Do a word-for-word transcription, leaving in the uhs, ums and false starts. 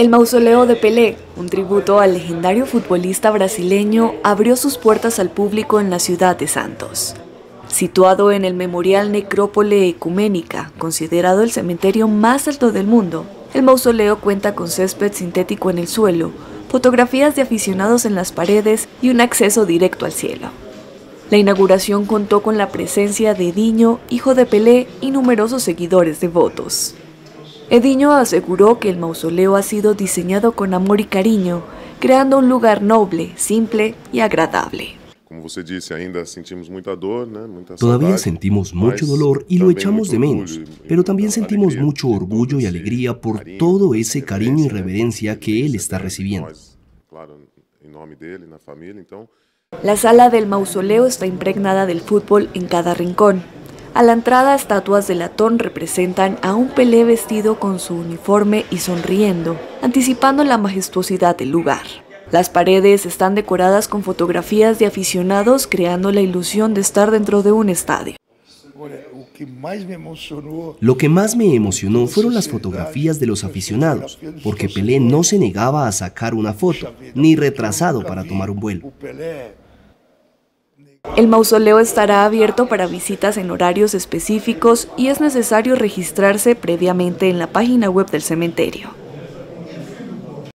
El mausoleo de Pelé, un tributo al legendario futbolista brasileño, abrió sus puertas al público en la ciudad de Santos. Situado en el Memorial Necrópole Ecuménica, considerado el cementerio más alto del mundo, el mausoleo cuenta con césped sintético en el suelo, fotografías de aficionados en las paredes y un acceso directo al cielo. La inauguración contó con la presencia de Edinho, hijo de Pelé, y numerosos seguidores devotos. Edinho aseguró que el mausoleo ha sido diseñado con amor y cariño, creando un lugar noble, simple y agradable. Todavía sentimos mucho dolor y lo echamos de menos, pero también sentimos mucho orgullo y alegría por todo ese cariño y reverencia que él está recibiendo. La sala del mausoleo está impregnada del fútbol en cada rincón. A la entrada, estatuas de latón representan a un Pelé vestido con su uniforme y sonriendo, anticipando la majestuosidad del lugar. Las paredes están decoradas con fotografías de aficionados, creando la ilusión de estar dentro de un estadio. Lo que más me emocionó fueron las fotografías de los aficionados, porque Pelé no se negaba a sacar una foto, ni retrasado para tomar un vuelo. El mausoleo estará abierto para visitas en horarios específicos y es necesario registrarse previamente en la página web del cementerio.